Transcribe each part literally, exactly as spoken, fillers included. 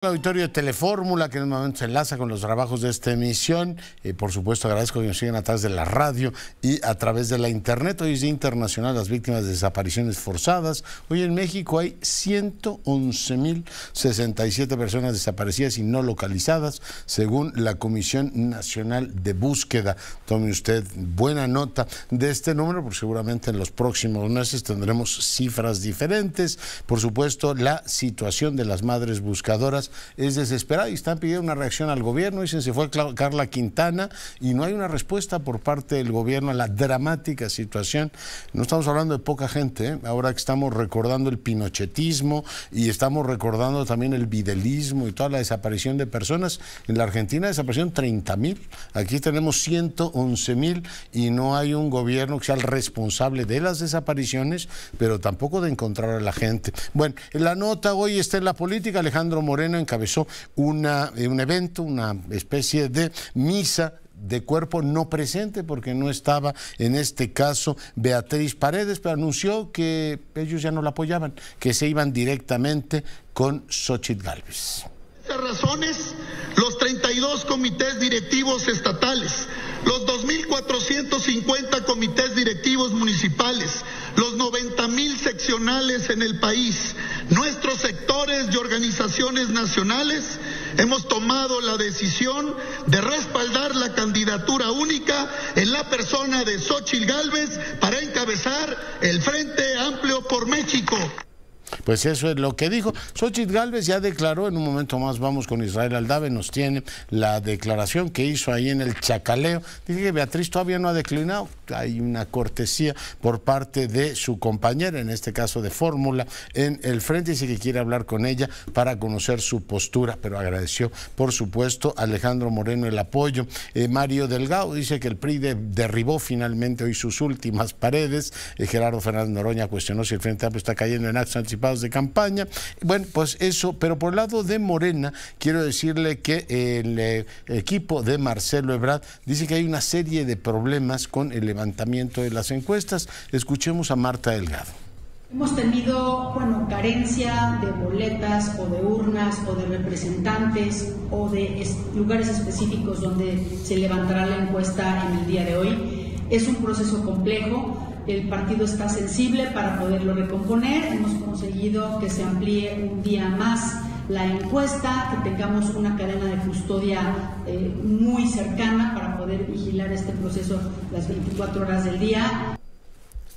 El auditorio de Telefórmula, que en un momento se enlaza con los trabajos de esta emisión. Eh, por supuesto, agradezco que nos sigan a través de la radio y a través de la internet. Hoy es Día Internacional de las Víctimas de Desapariciones Forzadas. Hoy en México hay ciento once mil sesenta y siete personas desaparecidas y no localizadas, según la Comisión Nacional de Búsqueda. Tome usted buena nota de este número, porque seguramente en los próximos meses tendremos cifras diferentes. Por supuesto, la situación de las madres buscadoras es desesperada y están pidiendo una reacción al gobierno. Dicen, se fue Carla Quintana y no hay una respuesta por parte del gobierno a la dramática situación. No estamos hablando de poca gente, ¿eh? Ahora que estamos recordando el pinochetismo y estamos recordando también el videlismo y toda la desaparición de personas. En la Argentina desaparecieron treinta mil, aquí tenemos ciento once mil y no hay un gobierno que sea el responsable de las desapariciones, pero tampoco de encontrar a la gente. Bueno, en la nota hoy está en la política. Alejandro Moreno encabezó una, un evento, una especie de misa de cuerpo no presente, porque no estaba en este caso Beatriz Paredes, pero anunció que ellos ya no la apoyaban, que se iban directamente con Xochitl Gálvez. Por esas razones, los treinta y dos comités directivos estatales, los dos mil cuatrocientos cincuenta comités directivos municipales, los noventa mil seccionales en el país, nuestros sectores y organizaciones nacionales, hemos tomado la decisión de respaldar la candidatura única en la persona de Xochitl Gálvez para encabezar el Frente Amplio por México. Pues eso es lo que dijo. Xochitl Gálvez ya declaró, en un momento más vamos con Israel Aldave, nos tiene la declaración que hizo ahí en el Chacaleo. Dice que Beatriz todavía no ha declinado, hay una cortesía por parte de su compañera, en este caso de Fórmula, en el Frente. Dice que quiere hablar con ella para conocer su postura, pero agradeció, por supuesto, a Alejandro Moreno el apoyo. Eh, Mario Delgado dice que el P R I de, derribó finalmente hoy sus últimas paredes. Eh, Gerardo Fernández Noroña cuestionó si el Frente Amplio está cayendo en actos anticipados de campaña. Bueno, pues eso, pero por el lado de Morena, quiero decirle que el equipo de Marcelo Ebrard dice que hay una serie de problemas con el levantamiento de las encuestas. Escuchemos a Marta Delgado. Hemos tenido, bueno, carencia de boletas o de urnas o de representantes o de lugares específicos donde se levantará la encuesta en el día de hoy. Es un proceso complejo. El partido está sensible para poderlo recomponer. Hemos conseguido que se amplíe un día más la encuesta, que tengamos una cadena de custodia eh, muy cercana para poder vigilar este proceso las veinticuatro horas del día.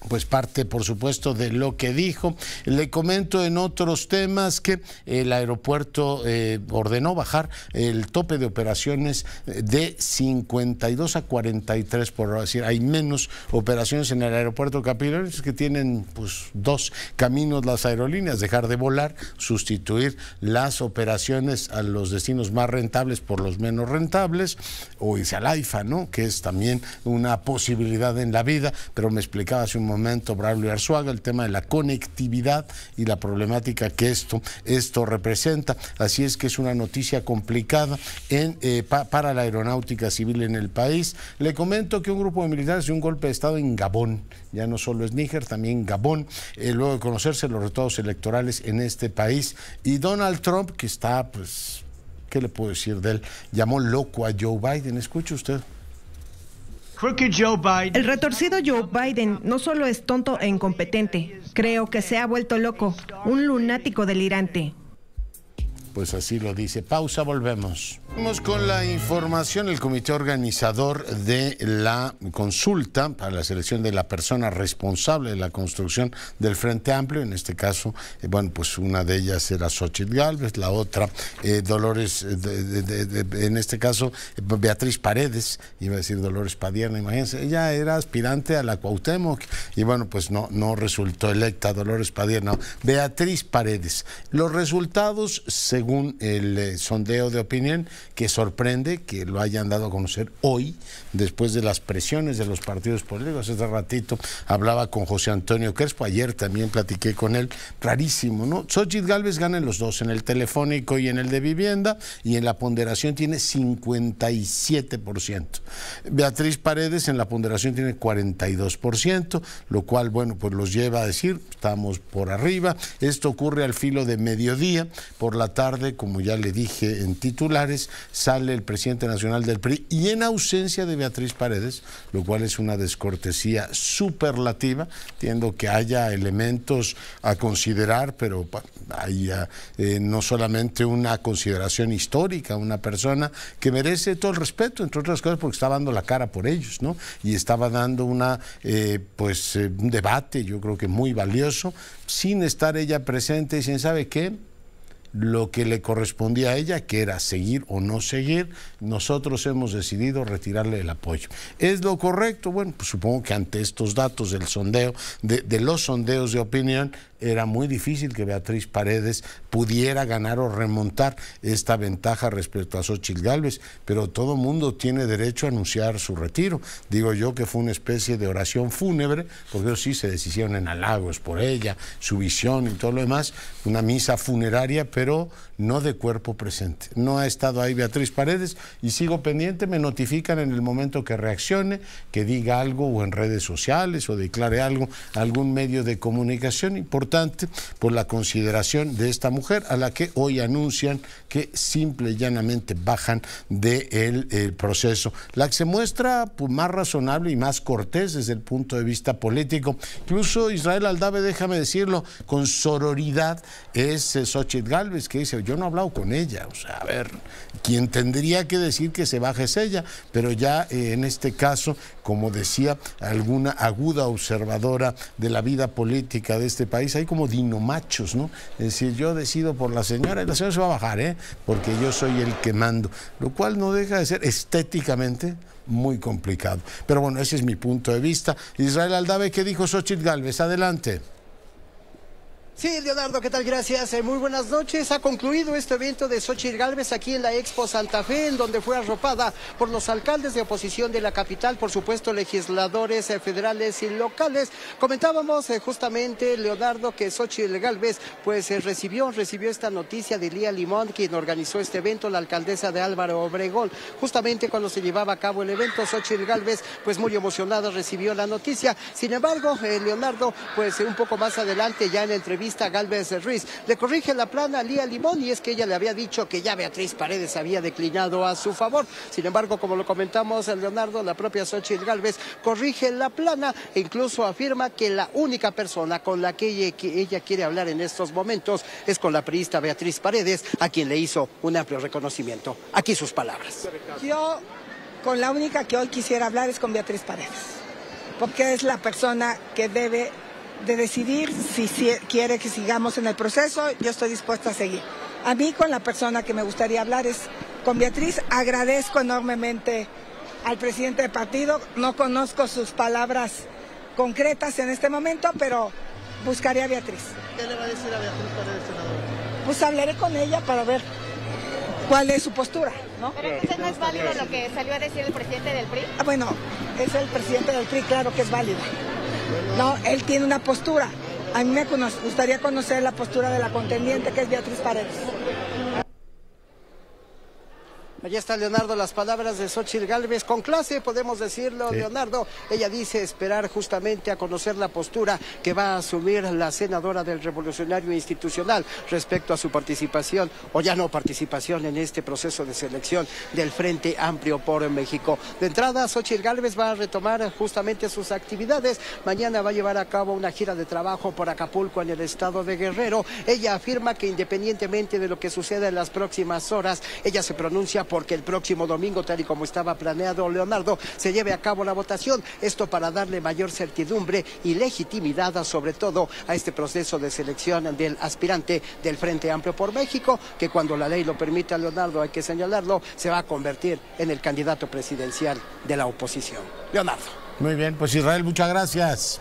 Pues parte, por supuesto, de lo que dijo. Le comento en otros temas que el aeropuerto eh, ordenó bajar el tope de operaciones de cincuenta y dos a cuarenta y tres por hora. Es decir, hay menos operaciones en el aeropuerto Capiro, que tienen pues dos caminos las aerolíneas: dejar de volar, sustituir las operaciones a los destinos más rentables por los menos rentables, o irse al AIFA, ¿no? Que es también una posibilidad en la vida, pero me explicaba hace un momento momento Braulio Arzuaga el tema de la conectividad y la problemática que esto, esto representa. Así es que es una noticia complicada en, eh, pa, para la aeronáutica civil en el país. Le comento que un grupo de militares dio un golpe de estado en Gabón. Ya no solo es Níger, también Gabón, eh, luego de conocerse los resultados electorales en este país. Y Donald Trump, que está, pues, ¿qué le puedo decir de él? Llamó loco a Joe Biden. Escuche usted. El retorcido Joe Biden no solo es tonto e incompetente, creo que se ha vuelto loco, un lunático delirante. Pues así lo dice. Pausa, volvemos. Vamos con la información. El comité organizador de la consulta para la selección de la persona responsable de la construcción del Frente Amplio, en este caso, eh, bueno, pues una de ellas era Xochitl Gálvez, la otra eh, Dolores, de, de, de, de, en este caso Beatriz Paredes, iba a decir Dolores Padierna, imagínense, ella era aspirante a la Cuauhtémoc y bueno, pues no, no resultó electa Dolores Padierna, Beatriz Paredes. Los resultados, según el eh, sondeo de opinión, que sorprende que lo hayan dado a conocer hoy, después de las presiones de los partidos políticos. Hace ratito hablaba con José Antonio Crespo, ayer también platiqué con él, rarísimo, ¿no? Xochitl Gálvez gana en los dos, en el telefónico y en el de vivienda, y en la ponderación tiene cincuenta y siete por ciento. Beatriz Paredes en la ponderación tiene cuarenta y dos por ciento, lo cual, bueno, pues los lleva a decir, estamos por arriba. Esto ocurre al filo de mediodía. Por la tarde tarde, como ya le dije en titulares, sale el presidente nacional del P R I y en ausencia de Beatriz Paredes, lo cual es una descortesía superlativa. Entiendo que haya elementos a considerar, pero hay eh, no solamente una consideración histórica, una persona que merece todo el respeto, entre otras cosas porque estaba dando la cara por ellos, ¿no? Y estaba dando una eh, pues eh, un debate, yo creo que muy valioso, sin estar ella presente y sin saber qué, lo que le correspondía a ella, que era seguir o no seguir, nosotros hemos decidido retirarle el apoyo. ¿Es lo correcto? Bueno, pues supongo que ante estos datos del sondeo, de, de los sondeos de opinión, era muy difícil que Beatriz Paredes pudiera ganar o remontar esta ventaja respecto a Xochitl Gálvez, pero todo mundo tiene derecho a anunciar su retiro. Digo yo que fue una especie de oración fúnebre, porque ellos sí se deshicieron en halagos por ella, su visión y todo lo demás, una misa funeraria, pero pero no de cuerpo presente. No ha estado ahí Beatriz Paredes y sigo pendiente, me notifican en el momento que reaccione, que diga algo o en redes sociales o declare algo, algún medio de comunicación importante por la consideración de esta mujer a la que hoy anuncian que simple y llanamente bajan del el proceso. La que se muestra pues, más razonable y más cortés desde el punto de vista político. Incluso Israel Aldave, déjame decirlo, con sororidad es eh, Xochitl Gálvez, que dice, yo no he hablado con ella, o sea, a ver, quien tendría que decir que se baje es ella, pero ya eh, en este caso, como decía alguna aguda observadora de la vida política de este país, hay como dinomachos, ¿no? Es decir, yo decido por la señora, y la señora se va a bajar, ¿eh? Porque yo soy el que mando, lo cual no deja de ser estéticamente muy complicado. Pero bueno, ese es mi punto de vista. Israel Aldave, ¿qué dijo Xochitl Gálvez? Adelante. Sí, Leonardo, ¿qué tal? Gracias. Eh, muy buenas noches. Ha concluido este evento de Xochitl Gálvez aquí en la Expo Santa Fe, en donde fue arropada por los alcaldes de oposición de la capital, por supuesto legisladores eh, federales y locales. Comentábamos eh, justamente, Leonardo, que Xochitl Gálvez pues eh, recibió, recibió esta noticia de Lía Limón, quien organizó este evento, la alcaldesa de Álvaro Obregón. Justamente cuando se llevaba a cabo el evento, Xochitl Gálvez pues muy emocionada recibió la noticia. Sin embargo, eh, Leonardo, pues eh, un poco más adelante, ya en la entrevista, Gálvez Ruiz le corrige la plana a Lía Limón y es que ella le había dicho que ya Beatriz Paredes había declinado a su favor. Sin embargo, como lo comentamos, Leonardo, la propia Xochitl Gálvez corrige la plana e incluso afirma que la única persona con la que ella, que ella quiere hablar en estos momentos es con la priista Beatriz Paredes, a quien le hizo un amplio reconocimiento. Aquí sus palabras. Yo con la única que hoy quisiera hablar es con Beatriz Paredes, porque es la persona que debe de decidir si quiere que sigamos en el proceso. Yo estoy dispuesta a seguir. A mí con la persona que me gustaría hablar es con Beatriz. Agradezco enormemente al presidente del partido, no conozco sus palabras concretas en este momento, pero buscaré a Beatriz. ¿Qué le va a decir a Beatriz Paredes, senador? Pues hablaré con ella para ver cuál es su postura, ¿no? Pero entonces no es válido lo que salió a decir el presidente del P R I. Ah, bueno, es el presidente del P R I, claro que es válido. No, él tiene una postura. A mí me gustaría conocer la postura de la contendiente, que es Beatriz Paredes. Allí está, Leonardo, las palabras de Xochitl Gálvez, con clase, podemos decirlo, sí. Leonardo, ella dice esperar justamente a conocer la postura que va a asumir la senadora del Revolucionario Institucional respecto a su participación, o ya no participación, en este proceso de selección del Frente Amplio por México. De entrada, Xochitl Gálvez va a retomar justamente sus actividades. Mañana va a llevar a cabo una gira de trabajo por Acapulco, en el estado de Guerrero. Ella afirma que independientemente de lo que suceda en las próximas horas, ella se pronuncia porque el próximo domingo, tal y como estaba planeado, Leonardo, se lleve a cabo la votación. Esto para darle mayor certidumbre y legitimidad, sobre todo, a este proceso de selección del aspirante del Frente Amplio por México, que cuando la ley lo permita, Leonardo, hay que señalarlo, se va a convertir en el candidato presidencial de la oposición. Leonardo. Muy bien, pues Israel, muchas gracias.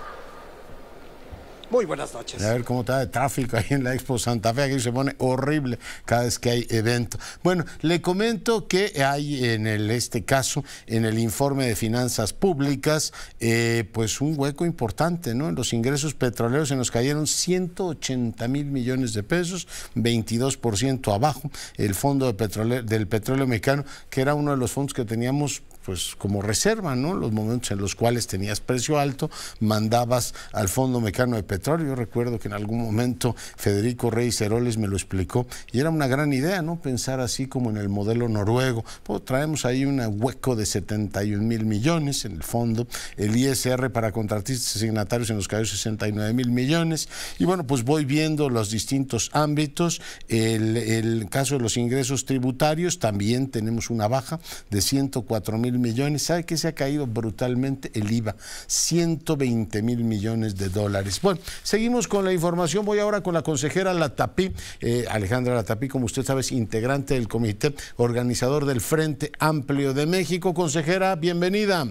Muy buenas noches. A ver cómo está de tráfico ahí en la Expo Santa Fe, aquí se pone horrible cada vez que hay evento. Bueno, le comento que hay en el, este caso, en el informe de finanzas públicas, eh, pues un hueco importante, ¿no? En los ingresos petroleros se nos cayeron ciento ochenta mil millones de pesos, veintidós por ciento abajo. El fondo de petróleo, del petróleo mexicano, que era uno de los fondos que teníamos pues como reserva, ¿no? Los momentos en los cuales tenías precio alto, mandabas al Fondo Mexicano de Petróleo. Yo recuerdo que en algún momento Federico Reyes Heroles me lo explicó y era una gran idea, ¿no? Pensar así como en el modelo noruego. Pues traemos ahí un hueco de setenta y un mil millones en el fondo, el I S R para contratistas signatarios en los que hay sesenta y nueve mil millones. Y bueno, pues voy viendo los distintos ámbitos. El, el caso de los ingresos tributarios, también tenemos una baja de ciento cuatro mil millones. ¿Sabe qué? Se ha caído brutalmente el I V A, ciento veinte mil millones de dólares. Bueno, seguimos con la información. Voy ahora con la consejera Latapí, eh, Alejandra Latapí, como usted sabe, es integrante del Comité Organizador del Frente Amplio de México. Consejera, bienvenida.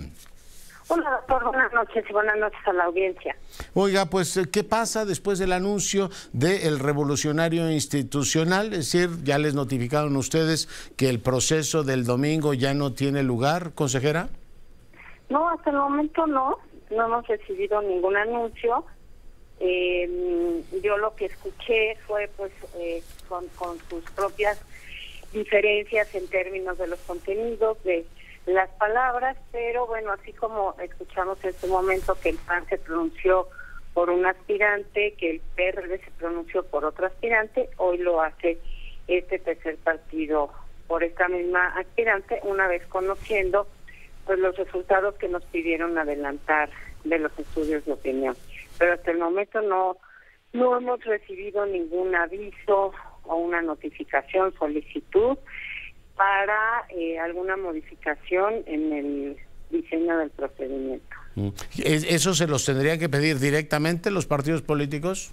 Hola, doctor, buenas noches y buenas noches a la audiencia. Oiga, pues, ¿qué pasa después del anuncio del revolucionario institucional? Es decir, ¿ya les notificaron ustedes que el proceso del domingo ya no tiene lugar, consejera? No, hasta el momento no, no hemos recibido ningún anuncio. Eh, yo lo que escuché fue, pues, eh, con, con sus propias diferencias en términos de los contenidos, de las palabras, pero bueno, así como escuchamos en su momento que el P A N se pronunció por un aspirante, que el P R D se pronunció por otro aspirante, hoy lo hace este tercer partido por esta misma aspirante, una vez conociendo pues los resultados que nos pidieron adelantar de los estudios de opinión. Pero hasta el momento no, no hemos recibido ningún aviso o una notificación, solicitud para eh, alguna modificación en el diseño del procedimiento. ¿Eso se los tendrían que pedir directamente los partidos políticos?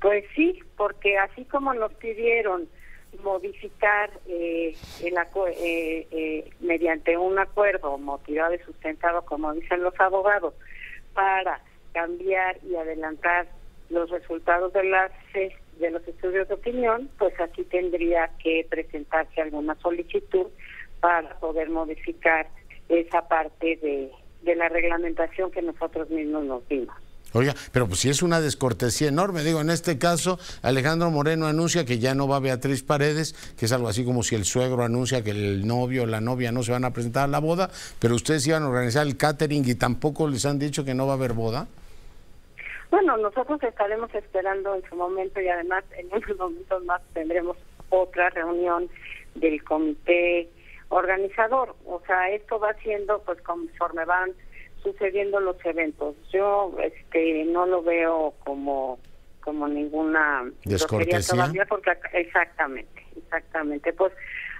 Pues sí, porque así como nos pidieron modificar eh, el acu eh, eh, mediante un acuerdo motivado y sustentado, como dicen los abogados, para cambiar y adelantar los resultados de las eh, de los estudios de opinión, pues aquí tendría que presentarse alguna solicitud para poder modificar esa parte de, de la reglamentación que nosotros mismos nos dimos. Oiga, pero pues sí es una descortesía enorme. Digo, en este caso, Alejandro Moreno anuncia que ya no va Beatriz Paredes, que es algo así como si el suegro anuncia que el novio o la novia no se van a presentar a la boda, pero ustedes iban a organizar el catering y tampoco les han dicho que no va a haber boda. Bueno, nosotros estaremos esperando en su momento y además en unos momentos más tendremos otra reunión del comité organizador. O sea, esto va siendo pues conforme van sucediendo los eventos. Yo este, no lo veo como, como ninguna descortesía todavía porque, exactamente, exactamente. Pues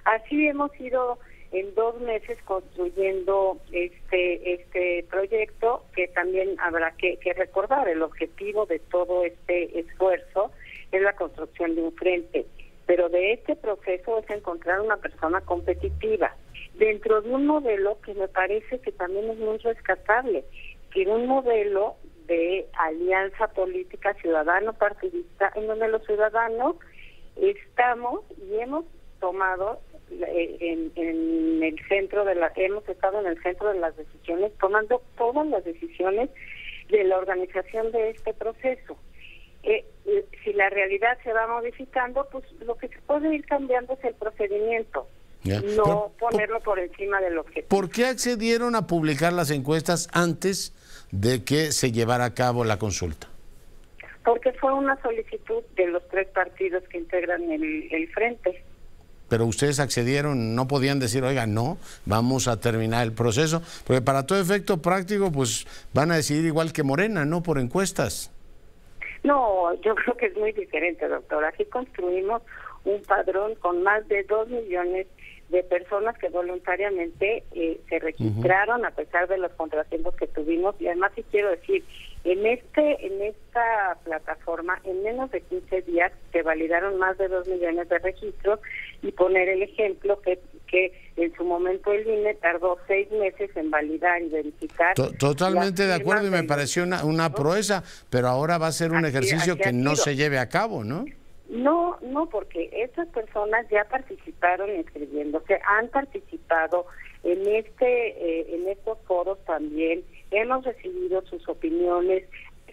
así hemos ido en dos meses construyendo este este proyecto, que también habrá que, que recordar, el objetivo de todo este esfuerzo es la construcción de un frente, pero de este proceso es encontrar una persona competitiva, dentro de un modelo que me parece que también es muy rescatable, que un modelo de alianza política ciudadano-partidista, en donde los ciudadanos estamos y hemos tomado En, en el centro de la, hemos estado en el centro de las decisiones, tomando todas las decisiones de la organización de este proceso. Eh, eh, si la realidad se va modificando, pues lo que se puede ir cambiando es el procedimiento, yeah. no Pero, ponerlo por, por encima del objetivo. ¿Por qué accedieron a publicar las encuestas antes de que se llevara a cabo la consulta? Porque fue una solicitud de los tres partidos que integran el, el frente. Pero ustedes accedieron, no podían decir, oiga, no, vamos a terminar el proceso, porque para todo efecto práctico, pues van a decidir igual que Morena, ¿no? Por encuestas. No, yo creo que es muy diferente, doctor. Aquí construimos un padrón con más de dos millones de personas que voluntariamente eh, se registraron uh-huh. a pesar de los contratiempos que tuvimos. Y además sí quiero decir, en este en esta plataforma, en menos de quince días, se validaron más de dos millones de registros, y poner el ejemplo que, que en su momento el I N E tardó seis meses en validar y verificar. To Totalmente de acuerdo, y me pareció una, una proeza, pero ahora va a ser un ejercicio que no se lleve a cabo, ¿no? No, no, porque estas personas ya participaron inscribiéndose, han participado en este, eh, en estos foros también, hemos recibido sus opiniones,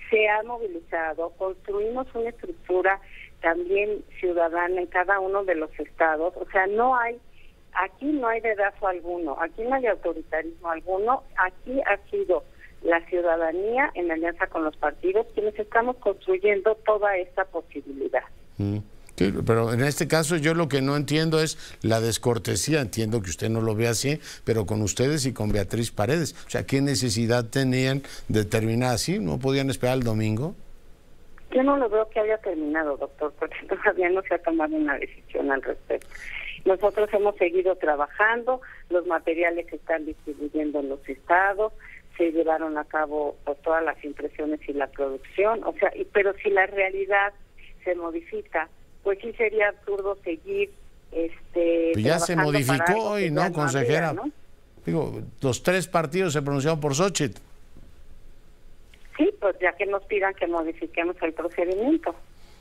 se ha movilizado, construimos una estructura también ciudadana en cada uno de los estados, o sea, no hay Aquí no hay dedazo alguno, aquí no hay autoritarismo alguno, aquí ha sido la ciudadanía en alianza con los partidos quienes estamos construyendo toda esta posibilidad. Mm. Sí, pero en este caso yo lo que no entiendo es la descortesía, entiendo que usted no lo ve así, pero con ustedes y con Beatriz Paredes, o sea, ¿qué necesidad tenían de terminar así? ¿No podían esperar el domingo? Yo no lo veo que haya terminado, doctor, porque todavía no se ha tomado una decisión al respecto. Nosotros hemos seguido trabajando, los materiales se están distribuyendo en los estados, se llevaron a cabo por todas las impresiones y la producción, o sea, y, pero si la realidad se modifica, pues sí sería absurdo seguir este pues ya se modificó hoy, ¿no, consejera? Vida, ¿no? Digo, los tres partidos se pronunciaron por Xochitl. Sí, pues ya que nos pidan que modifiquemos el procedimiento.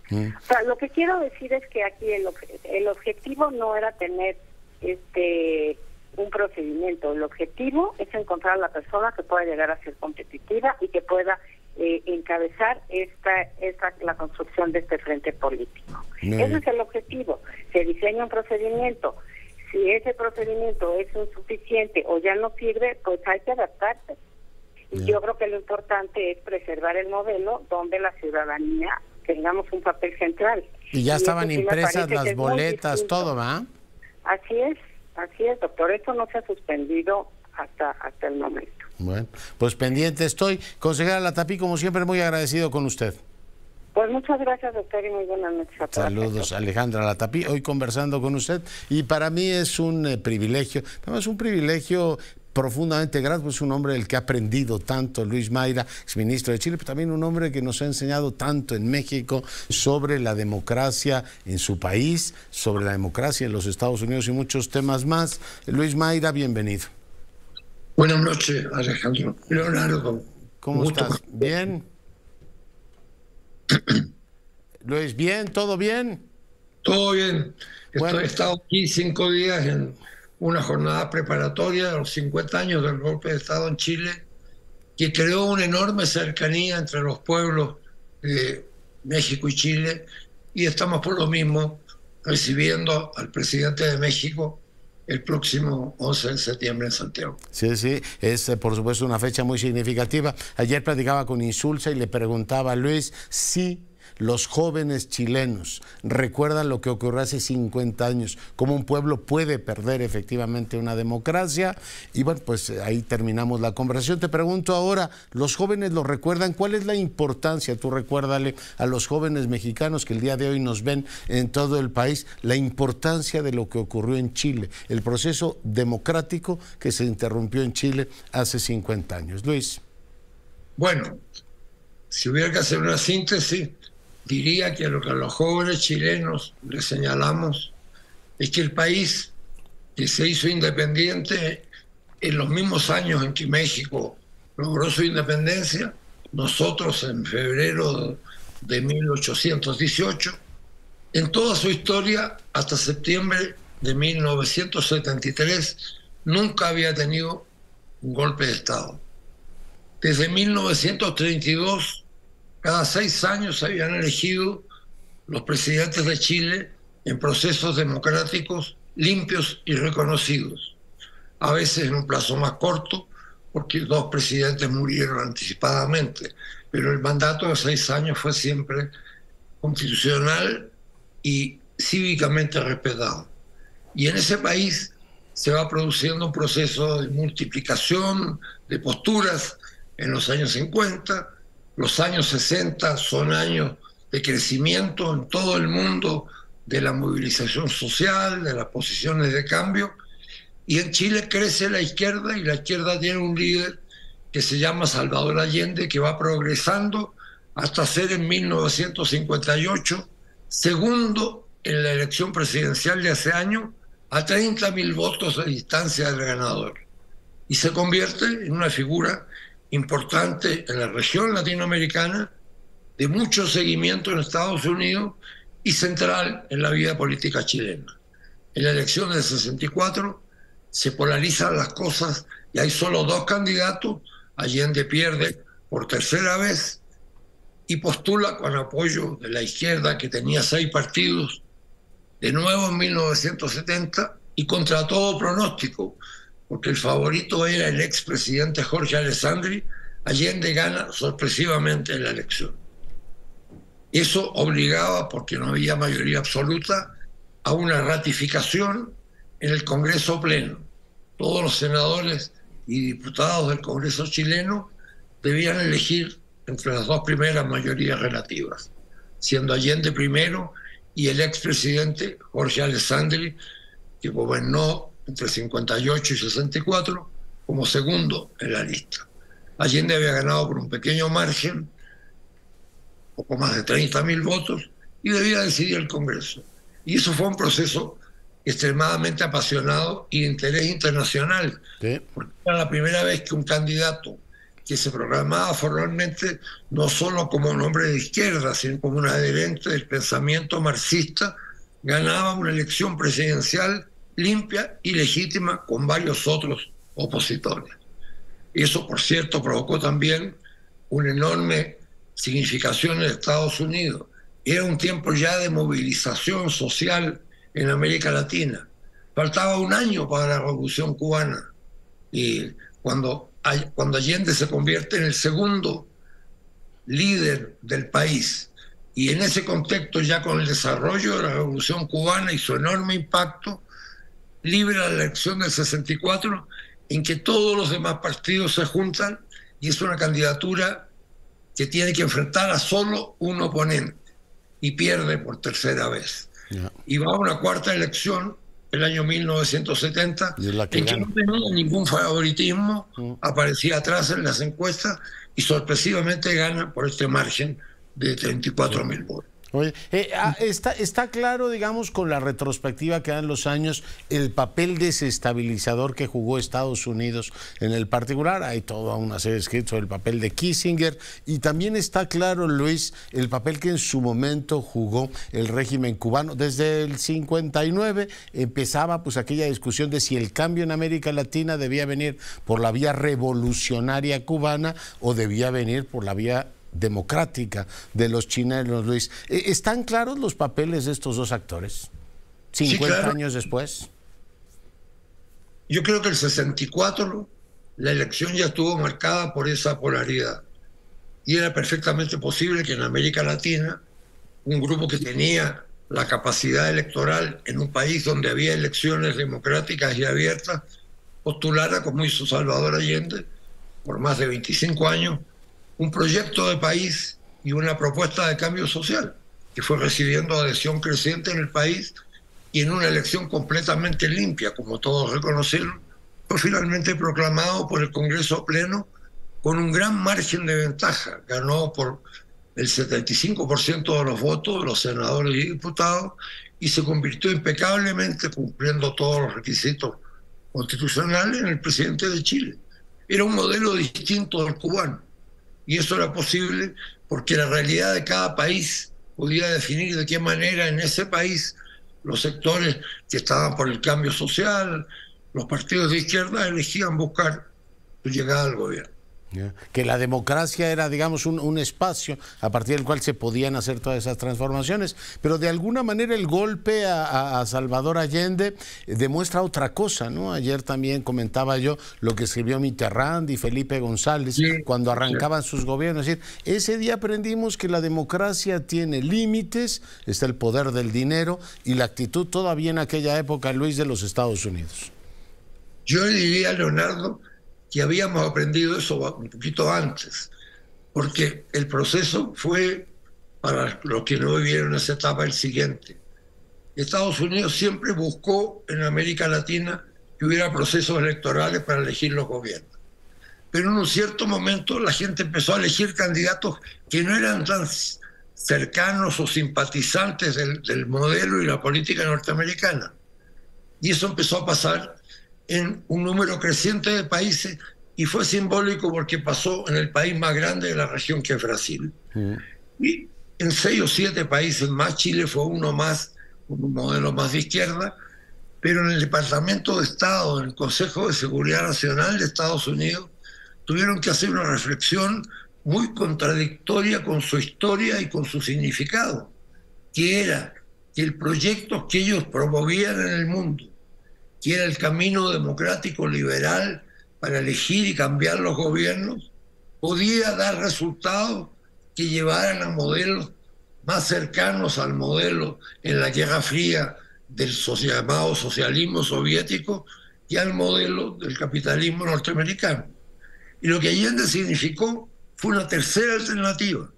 Mm. O sea, lo que quiero decir es que aquí el, el objetivo no era tener este un procedimiento, el objetivo es encontrar a la persona que pueda llegar a ser competitiva y que pueda Eh, encabezar esta, esta la construcción de este frente político. Bien. Ese es el objetivo. Se diseña un procedimiento. Si ese procedimiento es insuficiente o ya no sirve, pues hay que adaptarse. Bien. Y yo creo que lo importante es preservar el modelo donde la ciudadanía tengamos un papel central. Y ya y estaban impresas las boletas, todo, ¿va? Así es, así es, doctor. Esto no se ha suspendido hasta hasta el momento. Bueno, pues pendiente estoy. Consejera Latapí, como siempre, muy agradecido con usted. Pues muchas gracias, doctor, y muy buenas noches a todos. Saludos, Alejandra Latapí, hoy conversando con usted. Y para mí es un eh, privilegio, es un privilegio profundamente grato, pues un hombre del que ha aprendido tanto, Luis Maira, exministro de Chile, pero también un hombre que nos ha enseñado tanto en México sobre la democracia en su país, sobre la democracia en los Estados Unidos y muchos temas más. Luis Maira, bienvenido. Buenas noches, Alejandro. Leonardo. ¿Cómo estás? ¿Bien? Luis, ¿bien? ¿Todo bien? Todo bien. Bueno. He estado aquí cinco días en una jornada preparatoria de los cincuenta años del golpe de Estado en Chile, que creó una enorme cercanía entre los pueblos de México y Chile, y estamos por lo mismo recibiendo al presidente de México el próximo once de septiembre en Santiago. Sí, sí, es por supuesto una fecha muy significativa. Ayer platicaba con Insulza y le preguntaba a Luis si los jóvenes chilenos recuerdan lo que ocurrió hace cincuenta años, cómo un pueblo puede perder efectivamente una democracia. Y bueno, pues ahí terminamos la conversación. Te pregunto ahora, ¿los jóvenes lo recuerdan? ¿Cuál es la importancia? Tú recuérdale a los jóvenes mexicanos que el día de hoy nos ven en todo el país, la importancia de lo que ocurrió en Chile, el proceso democrático que se interrumpió en Chile hace cincuenta años. Luis. Bueno, si hubiera que hacer una síntesis, diría que lo que a los jóvenes chilenos les señalamos es que el país que se hizo independiente en los mismos años en que México logró su independencia, nosotros en febrero de mil ochocientos dieciocho, en toda su historia hasta septiembre de mil novecientos setenta y tres, nunca había tenido un golpe de Estado. Desde mil novecientos treinta y dos, cada seis años se habían elegido los presidentes de Chile en procesos democráticos limpios y reconocidos, a veces en un plazo más corto, porque dos presidentes murieron anticipadamente, pero el mandato de seis años fue siempre constitucional y cívicamente respetado. Y en ese país se va produciendo un proceso de multiplicación de posturas en los años cincuenta, los años sesenta son años de crecimiento en todo el mundo, de la movilización social, de las posiciones de cambio, y en Chile crece la izquierda, y la izquierda tiene un líder que se llama Salvador Allende, que va progresando hasta ser en mil novecientos cincuenta y ocho segundo en la elección presidencial de ese año, a treinta mil votos de distancia del ganador, y se convierte en una figura importante en la región latinoamericana, de mucho seguimiento en Estados Unidos y central en la vida política chilena. En la elección del sesenta y cuatro se polarizan las cosas y hay solo dos candidatos. Allende pierde por tercera vez y postula con apoyo de la izquierda, que tenía seis partidos, de nuevo en mil novecientos setenta, y contra todo pronóstico, porque el favorito era el expresidente Jorge Alessandri, Allende gana sorpresivamente la elección. Eso obligaba, porque no había mayoría absoluta, a una ratificación en el Congreso Pleno. Todos los senadores y diputados del Congreso chileno debían elegir entre las dos primeras mayorías relativas, siendo Allende primero y el expresidente Jorge Alessandri, que gobernó entre cincuenta y ocho y sesenta y cuatro, como segundo en la lista. Allende había ganado por un pequeño margen, poco más de treinta mil votos, y debía decidir el Congreso. Y eso fue un proceso extremadamente apasionado y de interés internacional, ¿sí? Porque era la primera vez que un candidato que se programaba formalmente no solo como un hombre de izquierda, sino como un adherente del pensamiento marxista, ganaba una elección presidencial limpia y legítima con varios otros opositores. Eso, por cierto, provocó también una enorme significación en Estados Unidos. Era un tiempo ya de movilización social en América Latina. Faltaba un año para la Revolución Cubana, y cuando, cuando Allende se convierte en el segundo líder del país. Y en ese contexto, ya con el desarrollo de la Revolución Cubana y su enorme impacto, libera la elección del sesenta y cuatro, en que todos los demás partidos se juntan, y es una candidatura que tiene que enfrentar a solo un oponente, y pierde por tercera vez. Yeah. Y va a una cuarta elección, el año mil novecientos setenta, en que, que no tenía ningún favoritismo, mm. aparecía atrás en las encuestas, y sorpresivamente gana por este margen de treinta y cuatro mil votos. Oye, eh, está, está claro, digamos, con la retrospectiva que dan los años, el papel desestabilizador que jugó Estados Unidos en el particular. Hay toda una serie de escritos sobre el papel de Kissinger, y también está claro, Luis, el papel que en su momento jugó el régimen cubano. Desde el cincuenta y nueve empezaba pues aquella discusión de si el cambio en América Latina debía venir por la vía revolucionaria cubana o debía venir por la vía democrática de los chilenos, Luis. ¿Están claros los papeles de estos dos actores cincuenta sí, claro. años después? Yo creo que el sesenta y cuatro, la elección ya estuvo marcada por esa polaridad, y era perfectamente posible que en América Latina un grupo que tenía la capacidad electoral en un país donde había elecciones democráticas y abiertas postulara, como hizo Salvador Allende por más de veinticinco años, un proyecto de país y una propuesta de cambio social, que fue recibiendo adhesión creciente en el país, y en una elección completamente limpia, como todos reconocieron, fue finalmente proclamado por el Congreso Pleno con un gran margen de ventaja. Ganó por el setenta y cinco por ciento de los votos de los senadores y diputados, y se convirtió impecablemente, cumpliendo todos los requisitos constitucionales, en el presidente de Chile. Era un modelo distinto del cubano. Y eso era posible porque la realidad de cada país podía definir de qué manera en ese país los sectores que estaban por el cambio social, los partidos de izquierda, elegían buscar su llegada al gobierno. Yeah. Que la democracia era, digamos, un, un espacio a partir del cual se podían hacer todas esas transformaciones, pero de alguna manera el golpe a, a, a Salvador Allende demuestra otra cosa, ¿no? Ayer también comentaba yo lo que escribió Mitterrand y Felipe González, sí, cuando arrancaban sí. sus gobiernos. Es decir, ese día aprendimos que la democracia tiene límites, está el poder del dinero y la actitud todavía en aquella época, Luis, de los Estados Unidos. Yo diría, Leonardo, que habíamos aprendido eso un poquito antes, porque el proceso fue, para los que no vivieron esa etapa, el siguiente. Estados Unidos siempre buscó en América Latina que hubiera procesos electorales para elegir los gobiernos. Pero en un cierto momento la gente empezó a elegir candidatos que no eran tan cercanos o simpatizantes del, del modelo y la política norteamericana. Y eso empezó a pasar en un número creciente de países, y fue simbólico porque pasó en el país más grande de la región, que es Brasil. Mm. Y en seis o siete países más, Chile fue uno más, un modelo más de izquierda, pero en el Departamento de Estado, en el Consejo de Seguridad Nacional de Estados Unidos, tuvieron que hacer una reflexión muy contradictoria con su historia y con su significado, que era que el proyecto que ellos promovían en el mundo quiere el camino democrático liberal para elegir y cambiar los gobiernos, podía dar resultados que llevaran a modelos más cercanos al modelo en la Guerra Fría del llamado socialismo soviético y al modelo del capitalismo norteamericano. Y lo que Allende significó fue una tercera alternativa,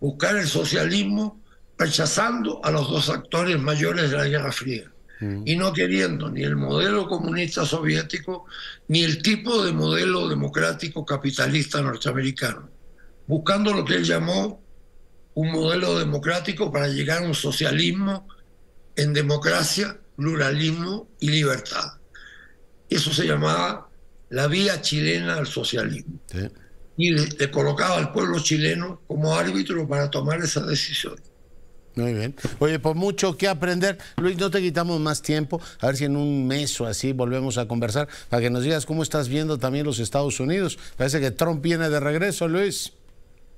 buscar el socialismo rechazando a los dos actores mayores de la Guerra Fría mm. y no queriendo ni el modelo comunista soviético ni el tipo de modelo democrático capitalista norteamericano, buscando lo que él llamó un modelo democrático para llegar a un socialismo en democracia, pluralismo y libertad. Eso se llamaba la vía chilena al socialismo. Sí. Y le, le colocaba al pueblo chileno como árbitro para tomar esa decisión. Muy bien. Oye, pues mucho que aprender. Luis, no te quitamos más tiempo. A ver si en un mes o así volvemos a conversar para que nos digas cómo estás viendo también los Estados Unidos. Parece que Trump viene de regreso, Luis.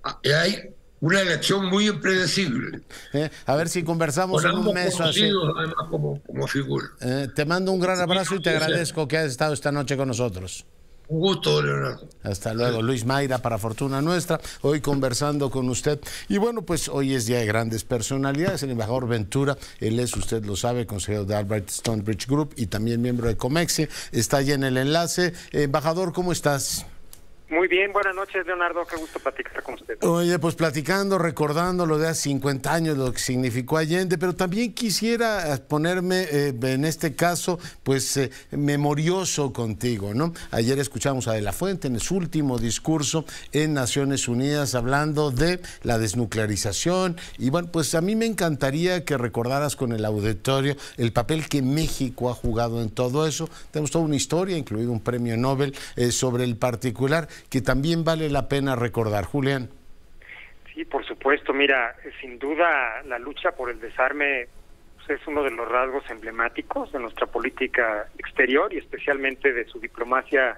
Hay una elección muy impredecible. Eh, a ver si conversamos en un mes o así. Además, como, como figura. Eh, te mando un gran abrazo y te agradezco que has estado esta noche con nosotros. Un gusto, Leonardo. Hasta luego, Luis Maira, para Fortuna Nuestra, hoy conversando con usted. Y bueno, pues hoy es día de grandes personalidades, el embajador Ventura, él es, usted lo sabe, consejero de Albert Stonebridge Group y también miembro de Comexe, está allí en el enlace. Embajador, ¿cómo estás? Muy bien, buenas noches, Leonardo, qué gusto platicar con usted. Oye, pues platicando, recordando lo de hace cincuenta años, lo que significó Allende, pero también quisiera ponerme, eh, en este caso, pues eh, memorioso contigo, ¿no? Ayer escuchamos a De La Fuente en su último discurso en Naciones Unidas, hablando de la desnuclearización, y bueno, pues a mí me encantaría que recordaras con el auditorio el papel que México ha jugado en todo eso. Tenemos toda una historia, incluido un premio Nobel eh, sobre el particular, que también vale la pena recordar. Julián. Sí, por supuesto. Mira, sin duda la lucha por el desarme pues, es uno de los rasgos emblemáticos de nuestra política exterior y especialmente de su diplomacia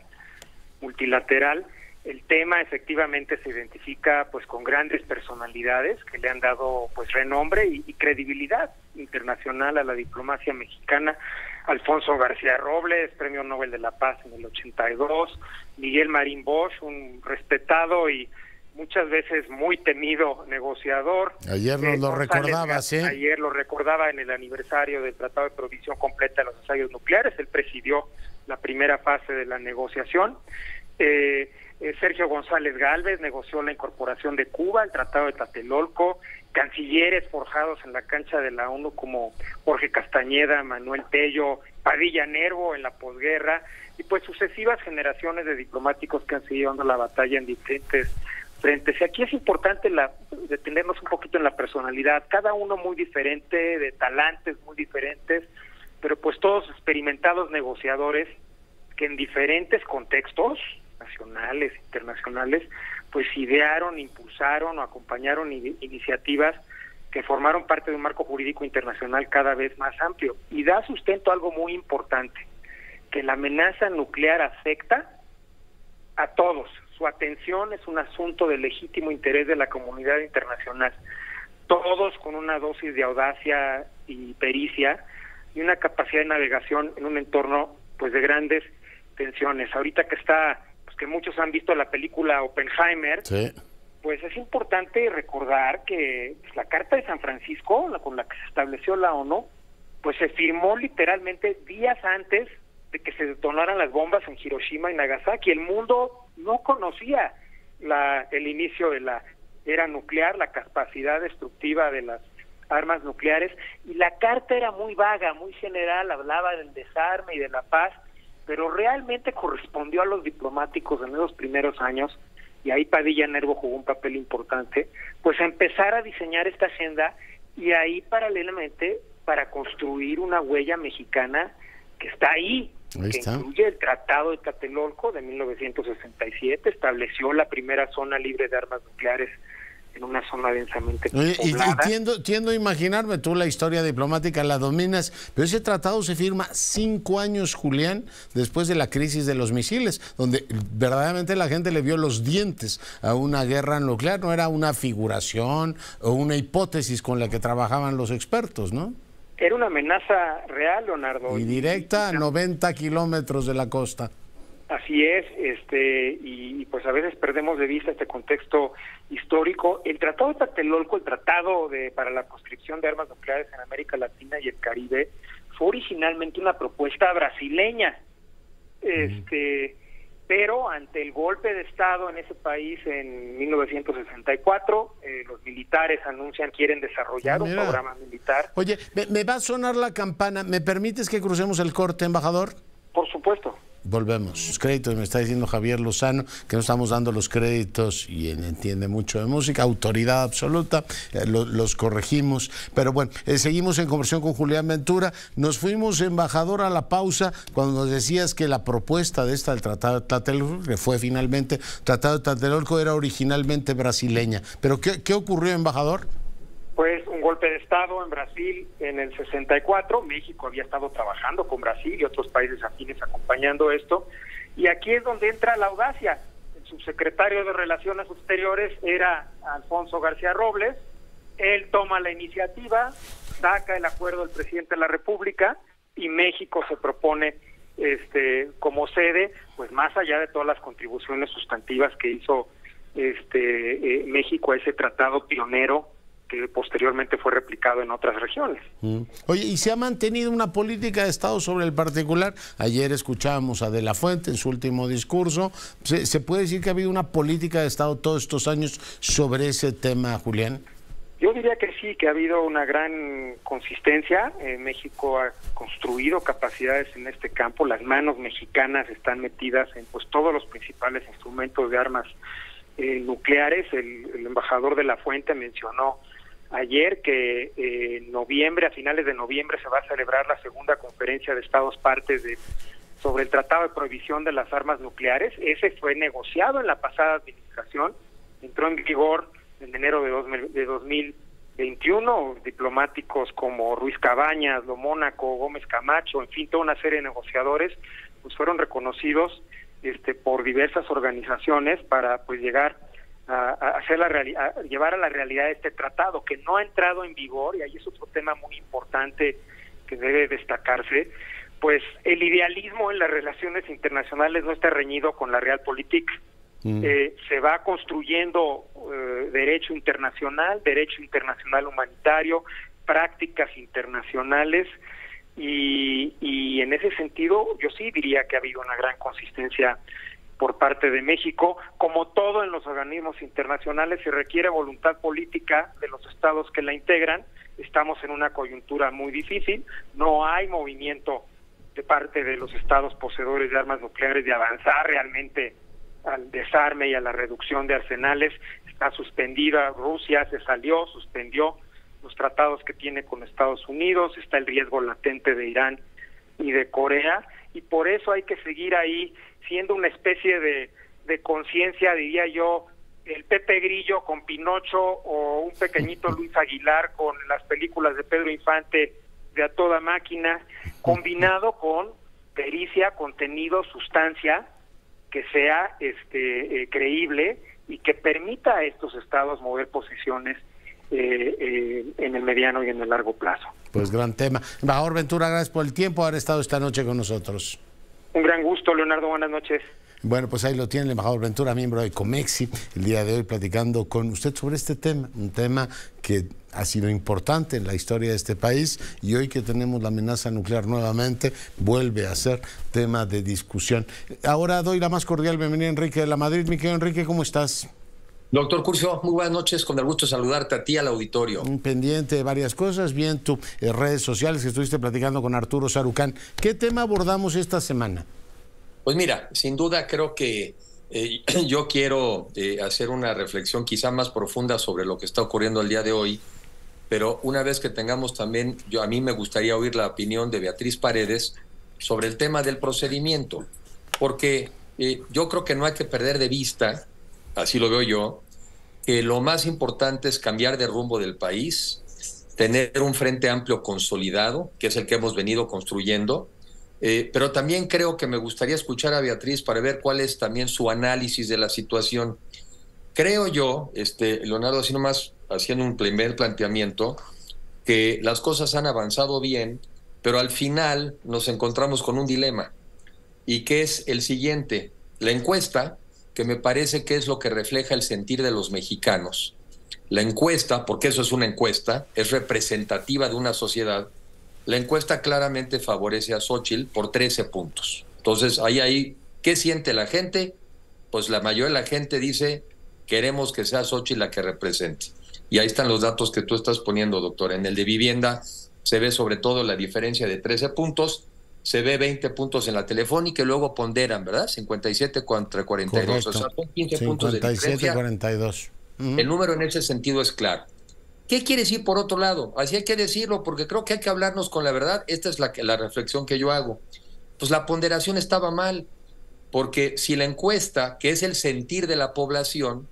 multilateral. El tema efectivamente se identifica pues con grandes personalidades que le han dado pues renombre y, y credibilidad internacional a la diplomacia mexicana. Alfonso García Robles, Premio Nobel de la Paz en el ochenta y dos, Miguel Marín Bosch, un respetado y muchas veces muy temido negociador. Ayer nos eh, lo recordaba, sí. Ayer lo recordaba en el aniversario del Tratado de Prohibición Completa de los Ensayos Nucleares, él presidió la primera fase de la negociación. Eh, eh, Sergio González Gálvez negoció la incorporación de Cuba, el Tratado de Tlatelolco, cancilleres forjados en la cancha de la ONU como Jorge Castañeda, Manuel Tello, Padilla Nervo en la posguerra, y pues sucesivas generaciones de diplomáticos que han seguido dando la batalla en diferentes frentes. Y aquí es importante la, detenernos un poquito en la personalidad, cada uno muy diferente, de talantes muy diferentes, pero pues todos experimentados negociadores que en diferentes contextos, nacionales, internacionales, pues idearon, impulsaron o acompañaron iniciativas que formaron parte de un marco jurídico internacional cada vez más amplio. Y da sustento a algo muy importante, que la amenaza nuclear afecta a todos. Su atención es un asunto de legítimo interés de la comunidad internacional. Todos con una dosis de audacia y pericia y una capacidad de navegación en un entorno pues de grandes tensiones. Ahorita que está... que muchos han visto la película Oppenheimer, sí. Pues es importante recordar que pues, la Carta de San Francisco, la con la que se estableció la ONU, pues se firmó literalmente días antes de que se detonaran las bombas en Hiroshima y Nagasaki. El mundo no conocía la, el inicio de la era nuclear, la capacidad destructiva de las armas nucleares, y la Carta era muy vaga, muy general, hablaba del desarme y de la paz, pero realmente correspondió a los diplomáticos en esos primeros años, y ahí Padilla Nervo jugó un papel importante, pues empezar a diseñar esta agenda y ahí paralelamente para construir una huella mexicana que está ahí, ahí que está. Incluye el Tratado de Tlatelolco de mil novecientos sesenta y siete, estableció la primera zona libre de armas nucleares en una zona densamente poblada. Y, y tiendo, tiendo a imaginarme, tú la historia diplomática la dominas, pero ese tratado se firma cinco años, Julián, después de la crisis de los misiles, donde verdaderamente la gente le vio los dientes a una guerra nuclear, no era una figuración o una hipótesis con la que trabajaban los expertos, ¿no? Era una amenaza real, Leonardo. Y directa a noventa kilómetros de la costa. Así es, este y, y pues a veces perdemos de vista este contexto histórico. El Tratado de Tlatelolco, el Tratado de para la Proscripción de Armas Nucleares en América Latina y el Caribe, fue originalmente una propuesta brasileña. Este, uh-huh. Pero ante el golpe de Estado en ese país en mil novecientos sesenta y cuatro, eh, los militares anuncian, quieren desarrollar Mira. un programa militar. Oye, me, me va a sonar la campana. ¿Me permites que crucemos el corte, embajador? Por supuesto. Volvemos. Los créditos, me está diciendo Javier Lozano, que no estamos dando los créditos, y él entiende mucho de música, autoridad absoluta, eh, lo, los corregimos. Pero bueno, eh, seguimos en conversación con Julián Ventura. Nos fuimos, embajador, a la pausa cuando nos decías que la propuesta de esta del Tratado de Tlatelolco, que fue finalmente Tratado de Tlatelolco, era originalmente brasileña. ¿Pero qué, qué ocurrió, embajador? Pues un golpe de Estado en Brasil en el sesenta y cuatro, México había estado trabajando con Brasil y otros países afines acompañando esto, y aquí es donde entra la audacia. El subsecretario de Relaciones Exteriores era Alfonso García Robles, él toma la iniciativa, saca el acuerdo del presidente de la República, y México se propone este como sede, pues más allá de todas las contribuciones sustantivas que hizo este eh, México a ese tratado pionero, que posteriormente fue replicado en otras regiones. Mm. Oye, ¿y se ha mantenido una política de Estado sobre el particular? Ayer escuchábamos a De La Fuente en su último discurso. ¿Se, se puede decir que ha habido una política de Estado todos estos años sobre ese tema, Julián? Yo diría que sí, que ha habido una gran consistencia. Eh, México ha construido capacidades en este campo. Las manos mexicanas están metidas en pues todos los principales instrumentos de armas eh, nucleares. El, el embajador De La Fuente mencionó ayer que eh, en noviembre, a finales de noviembre, se va a celebrar la segunda conferencia de Estados Partes de, sobre el Tratado de Prohibición de las Armas Nucleares. Ese fue negociado en la pasada administración, entró en vigor en enero de, dos, de dos mil veintiuno. Diplomáticos como Ruiz Cabañas, Lo Mónaco, Gómez Camacho, en fin, toda una serie de negociadores, pues fueron reconocidos este, por diversas organizaciones para pues llegar a hacer la realidad, llevar a la realidad este tratado que no ha entrado en vigor, y ahí es otro tema muy importante que debe destacarse. Pues el idealismo en las relaciones internacionales no está reñido con la realpolitik. Mm. Eh, se va construyendo eh, derecho internacional, derecho internacional humanitario, prácticas internacionales, y, y en ese sentido yo sí diría que ha habido una gran consistencia por parte de México. Como todo en los organismos internacionales, se requiere voluntad política de los estados que la integran. Estamos en una coyuntura muy difícil, no hay movimiento de parte de los estados poseedores de armas nucleares de avanzar realmente al desarme y a la reducción de arsenales. Está suspendida Rusia, se salió, suspendió los tratados que tiene con Estados Unidos, está el riesgo latente de Irán y de Corea, y por eso hay que seguir ahí siendo una especie de, de conciencia, diría yo, el Pepe Grillo con Pinocho o un pequeñito Luis Aguilar con las películas de Pedro Infante de A Toda Máquina, combinado con pericia, contenido, sustancia, que sea este eh, creíble y que permita a estos estados mover posiciones eh, eh, en el mediano y en el largo plazo. Pues gran tema. Embajador Ventura, gracias por el tiempo, haber estado esta noche con nosotros. Un gran gusto, Leonardo. Buenas noches. Bueno, pues ahí lo tiene el embajador Ventura, miembro de Comexi, el día de hoy platicando con usted sobre este tema, un tema que ha sido importante en la historia de este país, y hoy que tenemos la amenaza nuclear nuevamente, vuelve a ser tema de discusión. Ahora doy la más cordial bienvenida a Enrique de la Madrid. Mi querido Enrique, ¿cómo estás? Doctor Curcio, muy buenas noches, con el gusto de saludarte a ti, al auditorio. Un pendiente de varias cosas, vi en tus eh, redes sociales que estuviste platicando con Arturo Sarukhan. ¿Qué tema abordamos esta semana? Pues mira, sin duda creo que eh, yo quiero eh, hacer una reflexión quizá más profunda sobre lo que está ocurriendo el día de hoy, pero una vez que tengamos también, yo a mí me gustaría oír la opinión de Beatriz Paredes sobre el tema del procedimiento, porque eh, yo creo que no hay que perder de vista, así lo veo yo, que lo más importante es cambiar de rumbo del país, tener un frente amplio consolidado, que es el que hemos venido construyendo, eh, pero también creo que me gustaría escuchar a Beatriz para ver cuál es también su análisis de la situación. Creo yo, este, Leonardo, así nomás haciendo un primer planteamiento, que las cosas han avanzado bien, pero al final nos encontramos con un dilema, y que es el siguiente. La encuesta, que me parece que es lo que refleja el sentir de los mexicanos, la encuesta, porque eso es una encuesta, es representativa de una sociedad, la encuesta claramente favorece a Xochitl por trece puntos. Entonces, ahí, ahí, ¿qué siente la gente? Pues la mayoría de la gente dice, queremos que sea Xochitl la que represente. Y ahí están los datos que tú estás poniendo, doctor. En el de vivienda se ve sobre todo la diferencia de trece puntos, se ve veinte puntos en la telefónica y luego ponderan, ¿verdad? cincuenta y siete contra cuarenta y dos. Correcto. O sea, son quince puntos de diferencia. cincuenta y siete cuarenta y dos. Uh-huh. El número en ese sentido es claro. ¿Qué quiere decir por otro lado? Así hay que decirlo, porque creo que hay que hablarnos con la verdad. Esta es la, la reflexión que yo hago. Pues la ponderación estaba mal, porque si la encuesta, que es el sentir de la población,